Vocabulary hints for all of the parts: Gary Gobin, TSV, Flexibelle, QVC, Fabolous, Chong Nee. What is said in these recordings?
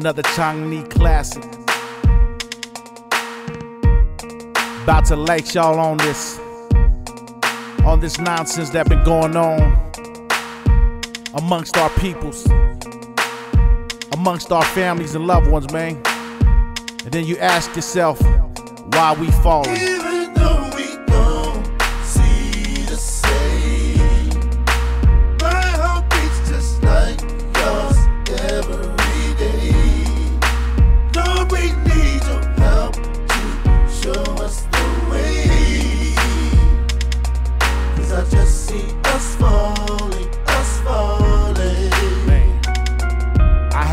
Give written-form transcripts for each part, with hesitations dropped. another Chong Nee classic. About to light y'all on this nonsense that been going on amongst our peoples, amongst our families and loved ones, man. And then you ask yourself, why we falling?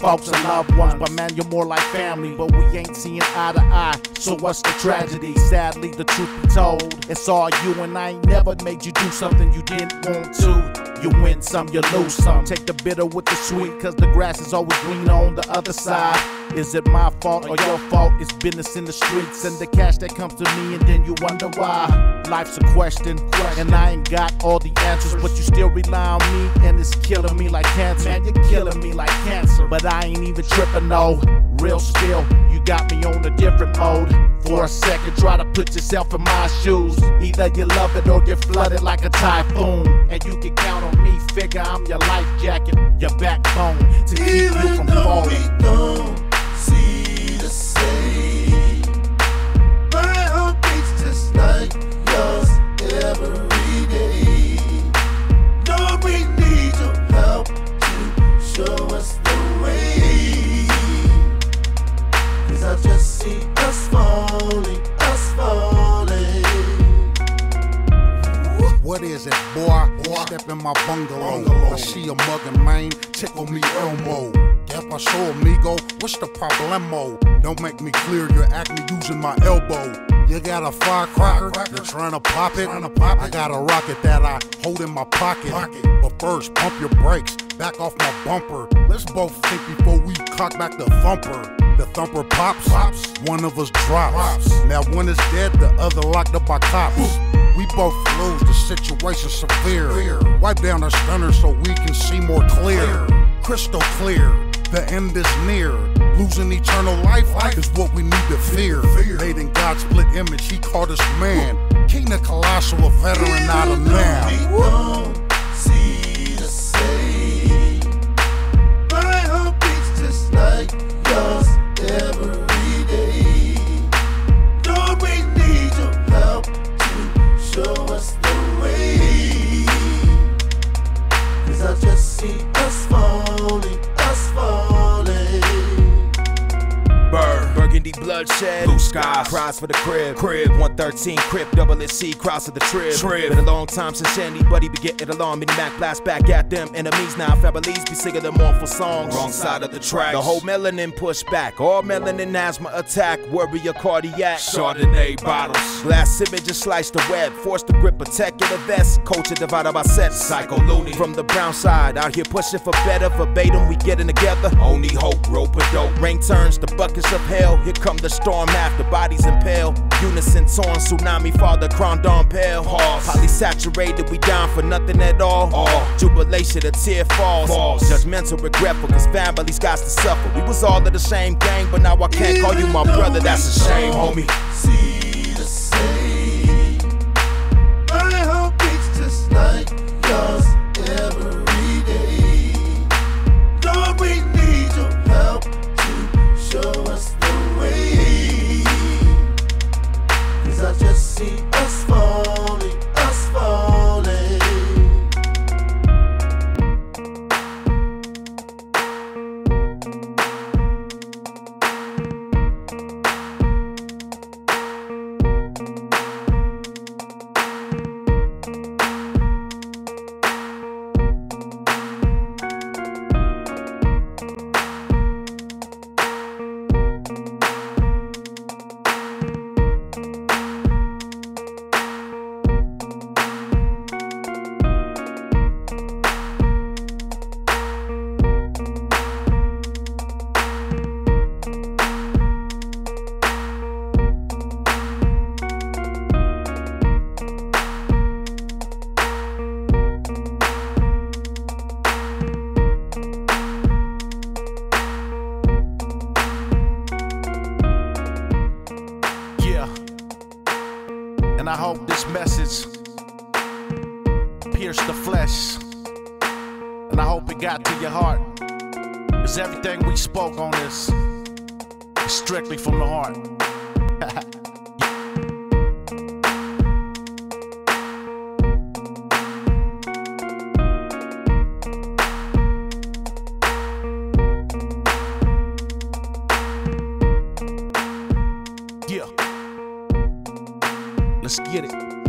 Folks are loved ones, but man, you're more like family. But we ain't seeing eye to eye, so what's the tragedy? Sadly, the truth be told, it's all you and I. Ain't never made you do something you didn't want to. You win some, you lose some. Take the bitter with the sweet, cause the grass is always greener on the other side. Is it my fault or your fault? It's business in the streets and the cash that comes to me, and then you wonder why. Life's a question, and I ain't got all the answers, but you still rely on me, and it's killing me like cancer. Man, you're killing me like cancer, but I ain't even tripping, no. Real spill, you got me on a different mode. For a second, try to put yourself in my shoes. Either you love it or you're flooded like a typhoon. And you can count on me, figure I'm your life jacket, your backbone to keep you from falling. Even though we don't see the same, my heart beats just like yours every day. Lord, we need your help to show us the way. Cause I just see us falling, us falling. What is it, boy? Step in my bungalow. I see a mugging, man. Tickle me Elmo. If I show amigo, what's the problemo? Don't make me clear your acne using my elbow. You got a firecracker, you're trying to pop it. I got a rocket that I hold in my pocket. But first, pump your brakes, back off my bumper. Let's both think before we cock back the thumper. The thumper pops, one of us drops. Now one is dead, the other locked up by cops. We both lose, the situation severe. Wipe down the stunner so we can see more clear. Crystal clear, the end is near. Losing eternal life is what we need to fear. Made in God's split image, he called us man. King the Colossal, a veteran, not a man. We don't see the same. My heart beats just like yours every day. Lord, we need your help to show us the way. Cause I just see us falling, us falling. Burgundy bloodshed, blue skies, prize for the crib, 113 crib, double SC, cross of the trip. Been a long time since Shandy, buddy be getting along. Mini Mac blast back at them enemies. Now Fabolous be singing them awful songs. Wrong side of the track, the whole melanin push back. All melanin asthma attack, worry your cardiac. Chardonnay bottles, last image just sliced the web. Forced to grip a tech in a vest, culture divided by sets. Psycho loony from the brown side, out here pushing for better. Verbatim, we getting together. Only hope, rope a dope. Rain turns the buckets of hell, here come the storm after bodies impaled. Unison torn, tsunami, father, crown, dawn, pale. Poly saturated, we down for nothing at all. Jubilation, a tear falls. Judgmental, regretful, cause families got to suffer. We was all of the same gang, but now I can't call you my brother, that's a shame, homie. See the same, my heart beats just like yours every day. Lord, we need your help to show us the way. Cause I just see us falling, us falling. And I hope this message pierced the flesh, and I hope it got to your heart, 'cause everything we spoke on this is strictly from the heart. Let's get it.